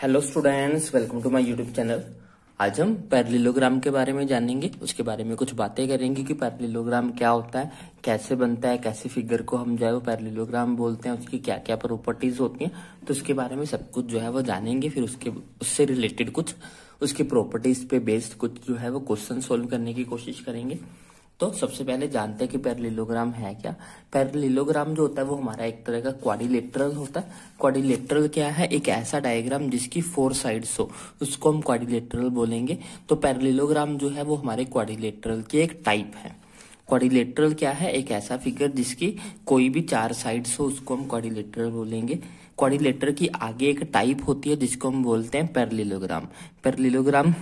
Hello students, welcome to my YouTube channel. आज हम parallelogram के बारे में जानेंगे, उसके बारे में कुछ बातें करेंगे कि पैरेललोग्राम क्या होता है, कैसे बनता है, कैसे फिगर को हम जो है वो पैरेललोग्राम बोलते हैं, उसकी क्या क्या प्रॉपर्टीज होती हैं, तो उसके बारे में सब कुछ जो है वो जानेंगे। फिर उससे रिलेटेड कुछ उसकी प्रॉपर्टीज पे बेस्ड कुछ जो है वो क्वेश्चन सोल्व करने की कोशिश करेंगे। तो सबसे पहले जानते हैं कि पैरेललोग्राम है क्या। पैरेललोग्राम जो होता है वो हमारा एक तरह का क्वाड्रिलेटरल होता है। क्वाड्रिलेटरल क्या है? एक ऐसा डायग्राम जिसकी 4 साइड्स हो, उसको हम क्वाड्रिलेटरल बोलेंगे। तो पैरेललोग्राम जो है वो हमारे क्वाड्रिलेटरल की एक टाइप है। क्वाड्रिलेटरल क्या है? एक ऐसा फिगर जिसकी कोई भी 4 साइड्स हो, उसको हम क्वाड्रिलेटरल बोलेंगे। क्वाड्रिलेटर की आगे एक टाइप होती है जिसको हम बोलते हैं पैरेललोग्राम। पैरेललोग्राम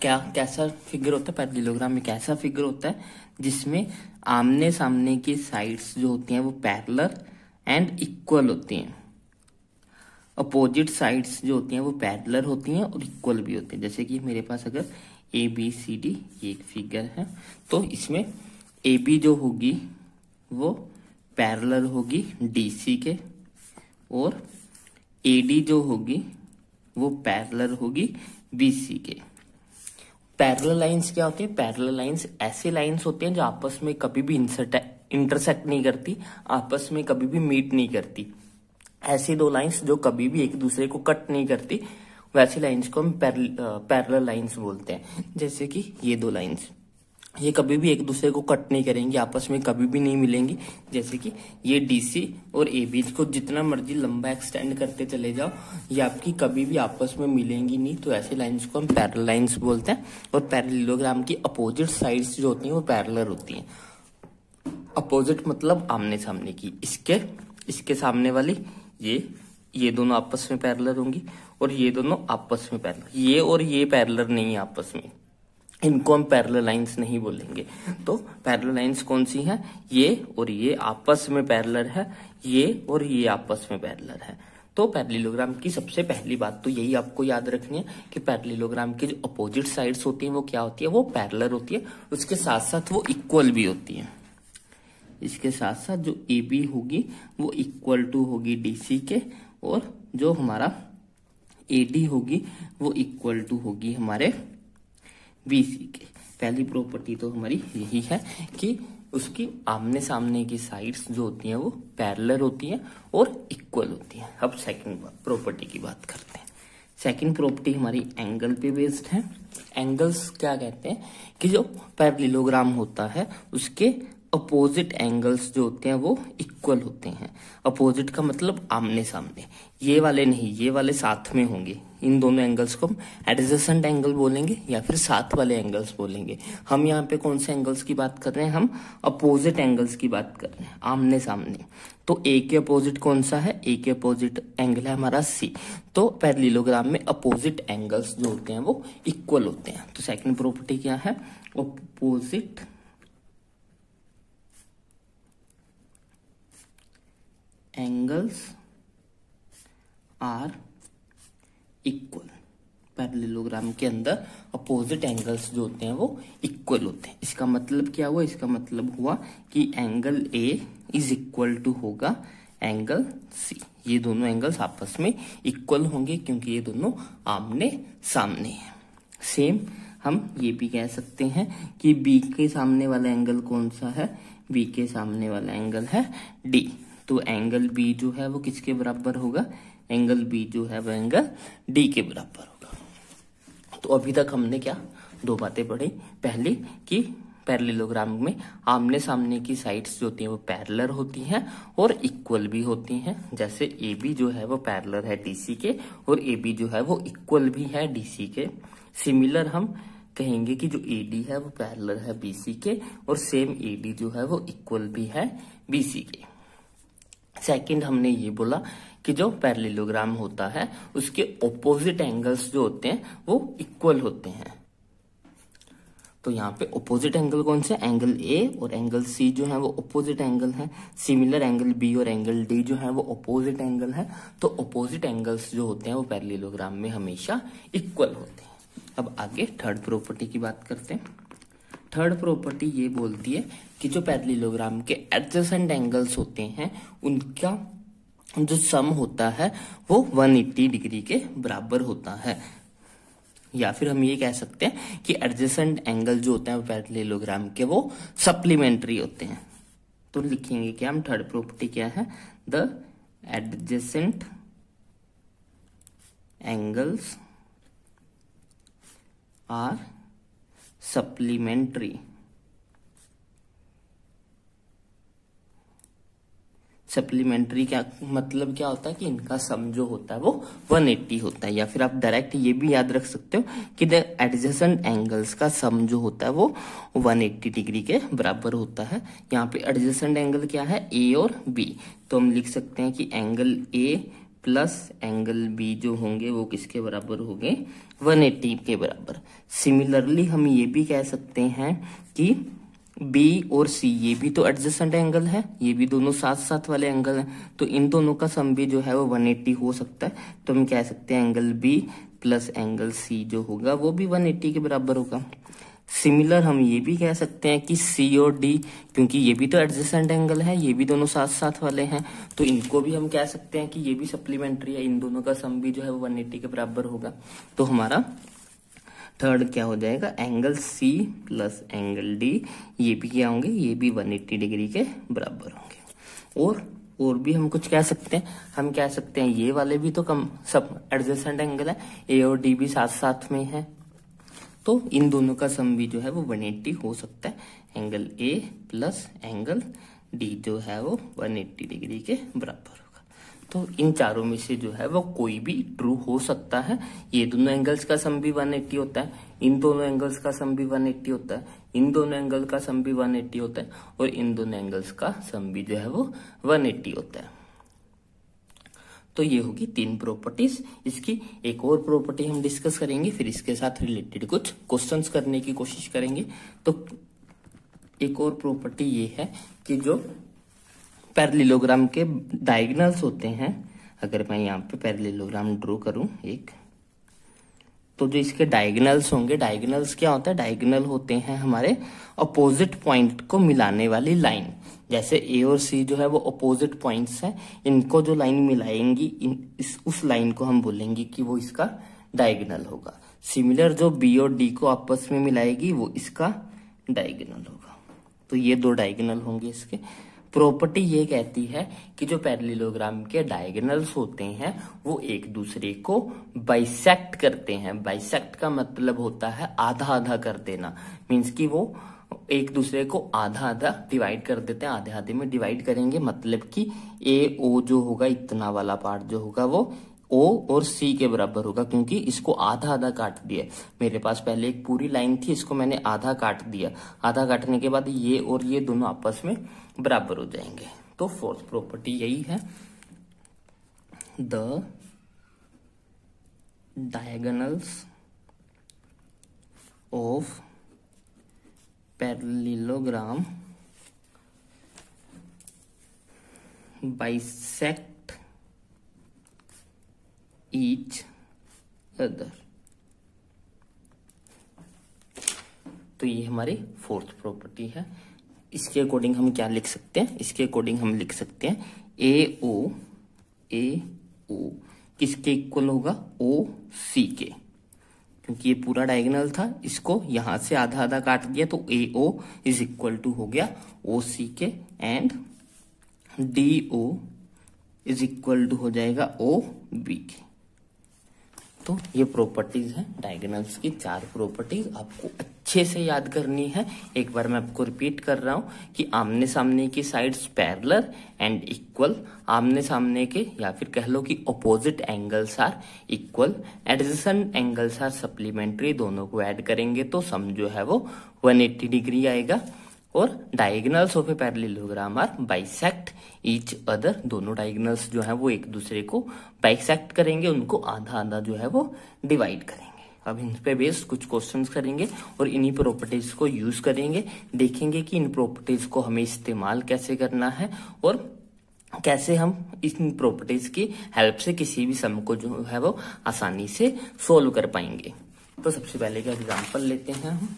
क्या कैसा फिगर होता है? पैरेललोग्राम एक ऐसा फिगर होता है जिसमें आमने सामने की साइड्स जो होती हैं वो पैरेलल एंड इक्वल होती हैं। अपोजिट साइड्स जो होती हैं वो पैरेलल होती हैं और इक्वल भी होती हैं। जैसे कि मेरे पास अगर ए बी सी डी एक फिगर है, तो इसमें ए बी जो होगी वो पैरेलल होगी डी सी के, और ए डी जो होगी वो पैरेलल होगी बी सी के। पैरेलल लाइंस क्या होती है? पैरेलल लाइंस ऐसे लाइंस होते हैं जो आपस में कभी भी इंटरसेक्ट नहीं करती, आपस में कभी भी मीट नहीं करती। ऐसी 2 लाइंस जो कभी भी एक दूसरे को कट नहीं करती, वैसी लाइंस को हम पैरेलल लाइंस बोलते हैं। जैसे कि ये 2 लाइंस, ये कभी भी एक दूसरे को कट नहीं करेंगी, आपस में कभी भी नहीं मिलेंगी। जैसे कि ये डीसी और एबी को जितना मर्जी लंबा एक्सटेंड करते चले जाओ, ये आपकी कभी भी आपस में मिलेंगी नहीं। तो ऐसे लाइंस को हम पैरेलल लाइंस बोलते हैं। और पैरेललोग्राम की अपोजिट साइड्स जो होती हैं वो पैरेलल होती हैं। अपोजिट मतलब आमने सामने की, इसके सामने वाली ये दोनों आपस में पैरेलल होंगी और ये दोनों आपस में पैरेलल। ये और ये पैरेलल नहीं है आपस में, इनको हम पैरेलल लाइंस नहीं बोलेंगे। तो पैरेलल लाइंस कौन सी हैं? ये और ये आपस में पैरेलल है, ये और ये आपस में पैरेलल है। तो पैरेललोग्राम की सबसे पहली बात तो यही आपको याद रखनी है कि पैरेललोग्राम की जो अपोजिट साइड्स होती हैं वो क्या होती है? वो पैरेलल होती है, उसके साथ साथ वो इक्वल भी होती है। इसके साथ साथ जो ए बी होगी वो इक्वल टू होगी डी सी के, और जो हमारा ए डी होगी वो इक्वल टू होगी हमारे बीसी के। पहली प्रॉपर्टी तो हमारी यही है कि उसकी आमने सामने की साइड्स जो होती हैं वो पैरेलल होती हैं और इक्वल होती हैं। अब सेकंड प्रॉपर्टी की बात करते हैं। सेकंड प्रॉपर्टी हमारी एंगल पे बेस्ड है। एंगल्स क्या कहते हैं कि जो पैरेललोग्राम होता है उसके अपोजिट एंगल्स जो होते हैं वो इक्वल होते हैं। अपोजिट का मतलब आमने सामने, ये वाले नहीं, ये वाले साथ में होंगे। इन दोनों एंगल्स को हम एडजेसेंट एंगल बोलेंगे या फिर साथ वाले एंगल्स बोलेंगे। हम यहाँ पे कौन से एंगल्स की बात कर रहे हैं? हम अपोजिट एंगल्स की बात कर रहे हैं, आमने सामने। तो ए के अपोजिट कौन सा है? ए के अपोजिट एंगल है हमारा सी। तो पैरेललोग्राम में अपोजिट एंगल्स जो होते हैं वो इक्वल होते हैं। तो सेकेंड प्रॉपर्टी क्या है? Opposite angles are equal. Parallelogram के अंदर अपोजिट एंगल्स जो होते हैं वो इक्वल होते हैं। इसका मतलब क्या हुआ? इसका मतलब हुआ कि angle A is equal to होगा एंगल सी। ये दोनों एंगल्स आपस में इक्वल होंगे क्योंकि ये दोनों आमने सामने हैं। सेम हम ये भी कह सकते हैं कि बी के सामने वाला एंगल कौन सा है? बी के सामने वाला एंगल है डी। तो एंगल बी जो है वो किसके बराबर होगा? एंगल बी जो है वो एंगल डी के बराबर होगा। तो अभी तक हमने क्या 2 बातें पढ़ी। पहली कि पैरेललोग्राम में आमने सामने की साइड्स जो होती हैं वो पैरेलल होती हैं और इक्वल भी होती हैं। जैसे ए बी जो है वो पैरेलल है डी सी के, और ए बी जो है वो इक्वल भी है डी सी के। सिमिलर हम कहेंगे कि जो ए डी है वो पैरेलल है बी सी के, और सेम ए डी जो है वो इक्वल भी है बी सी के। सेकंड हमने ये बोला कि जो पैरेललोग्राम होता है उसके ऑपोजिट एंगल्स जो होते हैं वो इक्वल होते हैं। तो यहाँ पे ऑपोजिट एंगल कौन से? एंगल ए और एंगल सी जो है वो ऑपोजिट एंगल है। सिमिलर एंगल बी और एंगल डी जो है वो ऑपोजिट एंगल है। तो ऑपोजिट एंगल्स जो होते हैं वो पैरेललोग्राम में हमेशा इक्वल होते हैं। अब आगे थर्ड प्रॉपर्टी की बात करते हैं। थर्ड प्रॉपर्टी ये बोलती है कि जो पैरेललोग्राम के एडजेसेंट एंगल्स होते हैं उनका जो सम होता है वो 180 डिग्री के बराबर होता है। या फिर हम ये कह सकते हैं कि एडजेसेंट एंगल जो होते हैं पैरेललोग्राम के वो सप्लीमेंट्री होते हैं। तो लिखेंगे क्या हम, थर्ड प्रॉपर्टी क्या है, the adjacent angles are supplementary. Supplementary क्या मतलब क्या होता है कि इनका सम जो होता है वो 180 होता है। या फिर आप डायरेक्ट ये भी याद रख सकते हो कि द एडजेसेंट एंगल्स का सम जो होता है वो 180 डिग्री के बराबर होता है। यहाँ पे एडजेसेंट एंगल क्या है, ए और बी, तो हम लिख सकते हैं कि angle A plus angle B जो होंगे वो किसके बराबर होंगे, 180 के बराबर। सिमिलरली हम ये भी कह सकते हैं कि बी और सी ये भी तो एडजेसेंट एंगल है, ये भी दोनों साथ साथ वाले एंगल हैं, तो इन दोनों का सम भी जो है वो 180 हो सकता है। तो हम कह सकते हैं angle B plus angle C जो होगा वो भी 180 के बराबर होगा। सिमिलर हम ये भी कह सकते हैं कि सी और डी, क्योंकि ये भी तो एडजेसेंट एंगल है, ये भी दोनों साथ साथ वाले हैं, तो इनको भी हम कह सकते हैं कि ये भी सप्लीमेंट्री है, इन दोनों का सम भी जो है वो 180 के बराबर होगा। तो हमारा थर्ड क्या हो जाएगा, angle C plus angle D, ये भी क्या होंगे, ये भी 180 डिग्री के बराबर होंगे। और भी हम कुछ कह सकते हैं, हम कह सकते हैं ये वाले भी तो कम सब एडजेसेंट एंगल है, ए और डी भी साथ साथ में है, तो इन दोनों का सम भी जो है वो 180 हो सकता है। Angle A plus angle D जो है वो 180 डिग्री के बराबर होगा। तो इन चारों में से जो है वो कोई भी ट्रू हो सकता है। ये दोनों एंगल्स का सम भी 180 होता है, इन दोनों एंगल्स का सम भी 180 होता है, इन दोनों एंगल का सम भी 180 होता है, और इन दोनों एंगल्स का सम भी जो है वो 180 होता है। तो ये होगी तीन प्रॉपर्टीज। इसकी एक और प्रॉपर्टी हम डिस्कस करेंगे, फिर इसके साथ रिलेटेड कुछ क्वेश्चंस करने की कोशिश करेंगे। तो एक और प्रॉपर्टी ये है कि जो पैरेललोग्राम के डायगोनल्स होते हैं, अगर मैं यहाँ पे पैरेललोग्राम ड्रॉ करूं एक, तो जो इसके डायगोनल्स होंगे, डायगोनल्स क्या होता है, डायगोनल होते हैं हमारे अपोजिट पॉइंट को मिलाने वाली लाइन। जैसे ए और सी जो है वो अपोजिट पॉइंट्स हैं, इनको जो लाइन मिलाएंगी उस लाइन को हम बोलेंगे कि वो इसका डायगोनल होगा। सिमिलर जो बी और डी को आपस में मिलाएगी वो इसका डायगोनल होगा। तो ये दो डायगोनल होंगे। इसके प्रॉपर्टी ये कहती है कि जो पैरेललोग्राम के डायगोनल्स होते हैं वो एक दूसरे को बाइसेक्ट करते हैं। बाइसेक्ट का मतलब होता है आधा आधा कर देना, मीन्स कि वो एक दूसरे को आधा आधा डिवाइड कर देते हैं, आधे आधे में डिवाइड करेंगे। मतलब कि ए ओ जो होगा इतना वाला पार्ट जो होगा वो ओ और सी के बराबर होगा, क्योंकि इसको आधा आधा काट दिया। मेरे पास पहले एक पूरी लाइन थी, इसको मैंने आधा काट दिया, आधा काटने के बाद ये और ये दोनों आपस में बराबर हो जाएंगे। तो फोर्थ प्रॉपर्टी यही है, the diagonals of parallelogram bisect Each other। तो ये हमारी फोर्थ प्रॉपर्टी है। इसके अकॉर्डिंग हम क्या लिख सकते हैं, इसके अकॉर्डिंग हम लिख सकते हैं ए ओ किसके इक्वल होगा, ओ सी के, क्योंकि ये पूरा डायगोनल था, इसको यहां से आधा आधा काट दिया, तो A O is equal to हो गया ओ सी के, and D O is equal to हो जाएगा ओ बी के। तो ये प्रॉपर्टीज हैं डायगोनल्स की, चार प्रॉपर्टीज आपको अच्छे से याद करनी है। एक बार मैं आपको रिपीट कर रहा हूं कि आमने सामने की साइड्स पैरेलल एंड इक्वल, आमने सामने के या फिर कह लो कि opposite angles are equal, adjacent angles are supplementary, दोनों को ऐड करेंगे तो सम जो है वो 180 डिग्री आएगा, और diagonals of a parallelogram are bisect each other, दोनों डायगोनल्स जो है वो एक दूसरे को बाइसेक्ट करेंगे, उनको आधा आधा जो है वो डिवाइड करेंगे। अब इन पे बेस्ड कुछ क्वेश्चंस करेंगे और इन्हीं प्रॉपर्टीज को यूज करेंगे, देखेंगे कि इन प्रॉपर्टीज को हमें इस्तेमाल कैसे करना है और कैसे हम इन प्रॉपर्टीज की हेल्प से किसी भी सम को जो है वो आसानी से सोल्व कर पाएंगे। तो सबसे पहले का एग्जाम्पल लेते हैं हम,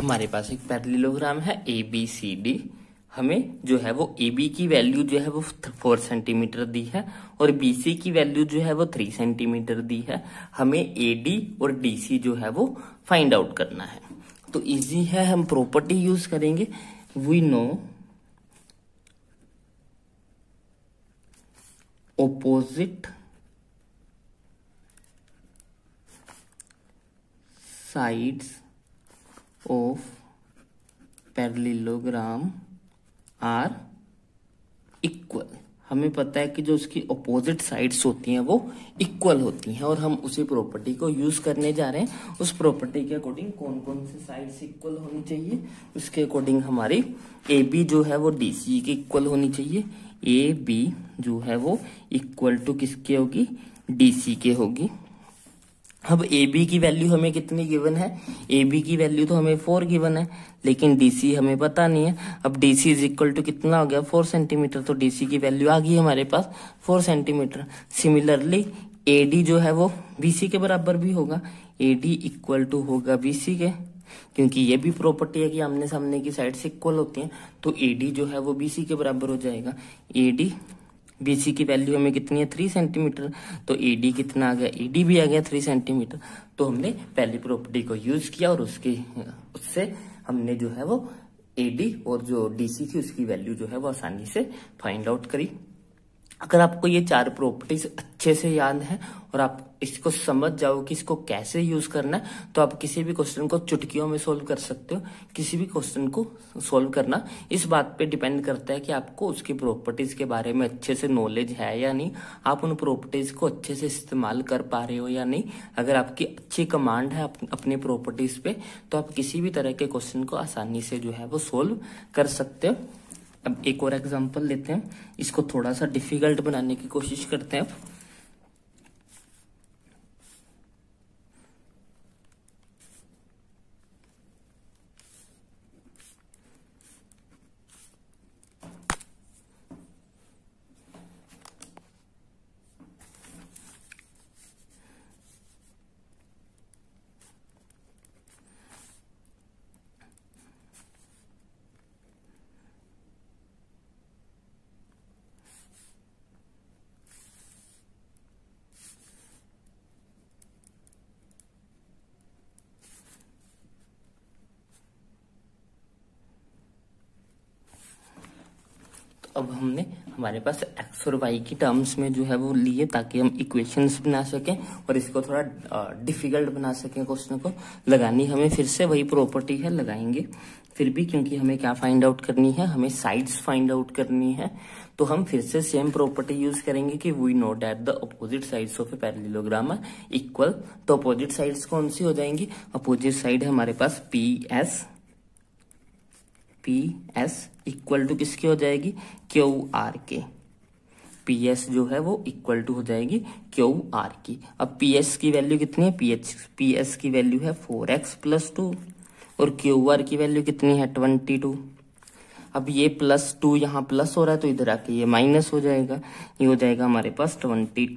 हमारे पास एक पैरेललोग्राम है ए बी सी डी। हमें जो है वो ए बी की वैल्यू जो है वो 4 सेंटीमीटर दी है और बी सी की वैल्यू जो है वो 3 सेंटीमीटर दी है। हमें ए डी और डी सी जो है वो फाइंड आउट करना है। तो इजी है, हम प्रॉपर्टी यूज करेंगे। We know opposite sides of parallelogram are equal. हमें पता है कि जो उसकी अपोजिट साइड्स होती हैं वो इक्वल होती हैं और हम उसी प्रॉपर्टी को यूज करने जा रहे हैं। उस प्रॉपर्टी के अकॉर्डिंग कौन कौन से साइड्स इक्वल होनी चाहिए, उसके अकॉर्डिंग हमारी ए बी जो है वो डी सी के इक्वल होनी चाहिए। ए बी जो है वो इक्वल टू किसके होगी, डी सी के होगी। अब ए बी की वैल्यू हमें कितनी गिवन है, ए बी की वैल्यू तो हमें 4 गिवन है, लेकिन डी सी हमें पता नहीं है। अब D C is equal to कितना हो गया, 4 सेंटीमीटर। तो डी सी की वैल्यू आ गई हमारे पास 4 सेंटीमीटर। सिमिलरली ए डी जो है वो बी सी के बराबर भी होगा। ए डी इक्वल टू होगा बी सी के, क्योंकि ये भी प्रॉपर्टी है कि आमने सामने की साइड से इक्वल होती हैं। तो ए डी जो है वो बी सी के बराबर हो जाएगा। ए डी BC की वैल्यू हमें कितनी है, 3 सेंटीमीटर। तो AD कितना आ गया, AD भी आ गया 3 सेंटीमीटर। तो हमने पहली प्रॉपर्टी को यूज किया और उससे हमने जो है वो AD और जो DC थी उसकी वैल्यू जो है वो आसानी से फाइंड आउट करी। अगर आपको ये 4 प्रॉपर्टीज अच्छे से याद है और आप इसको समझ जाओ कि इसको कैसे यूज करना है, तो आप किसी भी क्वेश्चन को चुटकियों में सोल्व कर सकते हो। किसी भी क्वेश्चन को सोल्व करना इस बात पे डिपेंड करता है कि आपको उसकी प्रॉपर्टीज के बारे में अच्छे से नॉलेज है या नहीं, आप उन प्रॉपर्टीज को अच्छे से इस्तेमाल कर पा रहे हो या नहीं। अगर आपकी अच्छी कमांड है अपने प्रॉपर्टीज पे, तो आप किसी भी तरह के क्वेश्चन को आसानी से जो है वो सोल्व कर सकते हो। अब एक और एग्जांपल लेते हैं, इसको थोड़ा सा डिफिकल्ट बनाने की कोशिश करते हैं। अब अब हमने हमारे पास x और y की टर्म्स में जो है वो लिए ताकि हम इक्वेशंस बना सकें और इसको थोड़ा डिफिकल्ट बना सकें। क्वेश्चन को लगानी हमें फिर से वही प्रॉपर्टी है, लगाएंगे फिर भी, क्योंकि हमें क्या फाइंड आउट करनी है, हमें साइड्स फाइंड आउट करनी है। तो हम फिर से सेम प्रॉपर्टी यूज करेंगे कि we know that the opposite sides of a parallelogram are equal. तो अपोजिट साइड्स कौन सी हो जाएंगी, अपोजिट साइड है हमारे पास पी एस इक्वल टू किसकी हो जाएगी, क्यू आर के। पी एस जो है वो इक्वल टू हो जाएगी क्यू आर की। अब पी एस की वैल्यू कितनी है, पी एस की वैल्यू है 4x + 2 और क्यू आर की वैल्यू कितनी है 22। अब ये +2 यहाँ प्लस हो रहा है तो इधर आके ये माइनस हो जाएगा। ये हो जाएगा हमारे पास 22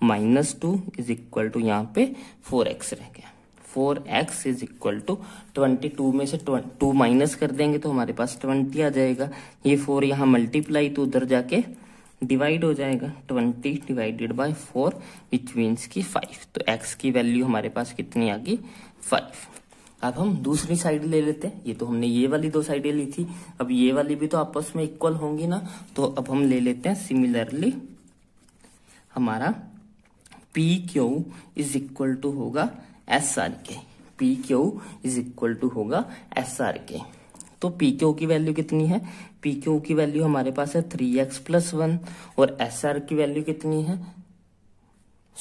- 2 इज इक्वल टू यहाँ पे 4x रह गया। 4x इज इक्वल टू 22 में से 2 माइनस कर देंगे तो हमारे पास 20 आ जाएगा। ये 4 यहाँ मल्टीप्लाई तो उधर जाके डिवाइड हो जाएगा। 20 डिवाइडेड बाय 4 विच मीन्स की 5। तो x की वैल्यू हमारे पास कितनी आ गई, 5। अब हम दूसरी साइड ले लेते हैं। ये तो हमने ये वाली 2 साइडें ली थी, अब ये वाली भी तो आपस में इक्वल होंगी ना, तो अब हम ले लेते हैं। सिमिलरली हमारा P Q is equal to होगा एस आर के। P Q is equal to होगा एस आर के। तो पी क्यू की वैल्यू कितनी है, पी क्यू की वैल्यू हमारे पास है 3x + 1 और एस आर की वैल्यू कितनी है,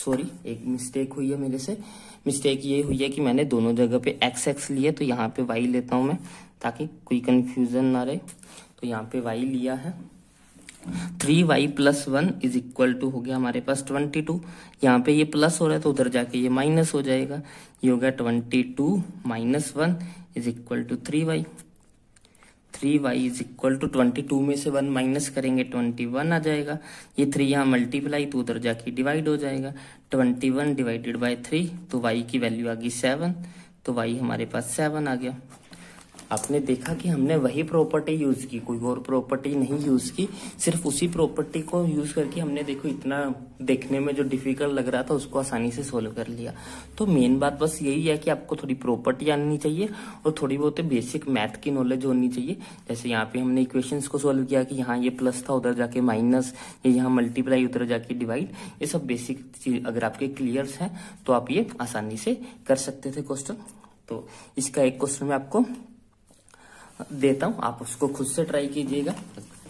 सॉरी एक मिस्टेक हुई है मेरे से, मिस्टेक ये हुई है कि मैंने दोनों जगह पे x लिया, तो यहाँ पे y लेता हूँ मैं ताकि कोई कंफ्यूजन ना रहे। तो यहाँ पे y लिया है। 3y + 1 इज इक्वल टू हो गया हमारे पास 22। यहाँ पे ये प्लस हो रहा है तो उधर जाके ये माइनस हो जाएगा। ये होगा 22 - 1 is equal to 3y। 3y is equal to 22 में से 1 माइनस करेंगे 21 आ जाएगा। ये 3 यहाँ मल्टीप्लाई तो उधर जाके डिवाइड हो जाएगा। 21 डिवाइडेड बाय 3 तो y की वैल्यू आ गई 7। तो y हमारे पास 7 आ गया। आपने देखा कि हमने वही प्रॉपर्टी यूज की, कोई और प्रॉपर्टी नहीं यूज की, सिर्फ उसी प्रॉपर्टी को यूज करके हमने देखो इतना देखने में जो डिफिकल्ट लग रहा था उसको आसानी से सोल्व कर लिया। तो मेन बात बस यही है कि आपको थोड़ी प्रॉपर्टी आनी चाहिए और थोड़ी बहुत बेसिक मैथ की नॉलेज होनी चाहिए। जैसे यहाँ पे हमने इक्वेशंस को सोल्व किया कि यहाँ ये प्लस था, उधर जाके माइनस, ये यहाँ मल्टीप्लाई, उधर जाके डिवाइड, ये सब बेसिक चीज अगर आपके क्लियर्स हैं तो आप ये आसानी से कर सकते थे क्वेश्चन। तो इसका एक क्वेश्चन मैं आपको देता हूं, आप उसको खुद से ट्राई कीजिएगा।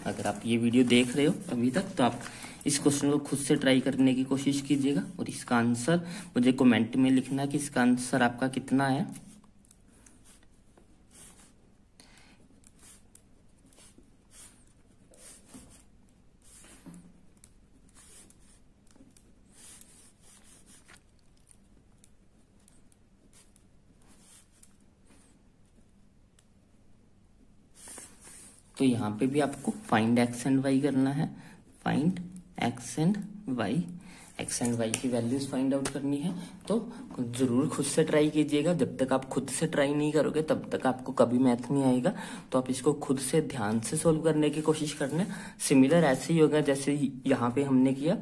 अगर आप ये वीडियो देख रहे हो अभी तक तो आप इस क्वेश्चन को खुद से ट्राई करने की कोशिश कीजिएगा और इसका आंसर मुझे कमेंट में लिखना कि इसका आंसर आपका कितना है। तो यहाँ पे भी आपको फाइंड एक्स एंड वाई करना है, find X and Y, X and Y की वैल्यूज फाइंड आउट करनी है। तो जरूर खुद से ट्राई कीजिएगा, जब तक आप खुद से ट्राई नहीं करोगे तब तक आपको कभी मैथ नहीं आएगा। तो आप इसको खुद से ध्यान से सोल्व करने की कोशिश करना। सिमिलर ऐसे ही होगा जैसे यहाँ पे हमने किया,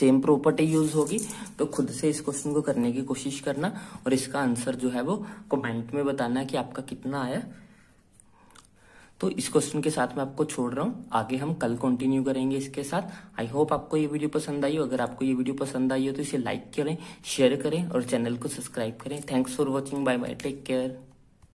सेम प्रॉपर्टी यूज होगी। तो खुद से इस क्वेश्चन को करने की कोशिश करना और इसका आंसर जो है वो कमेंट में बताना कि आपका कितना आया। तो इस क्वेश्चन के साथ मैं आपको छोड़ रहा हूँ, आगे हम कल कंटिन्यू करेंगे इसके साथ। आई होप आपको ये वीडियो पसंद आई हो। अगर आपको ये वीडियो पसंद आई हो तो इसे लाइक करें, शेयर करें और चैनल को सब्सक्राइब करें। Thanks for watching, bye bye, take care.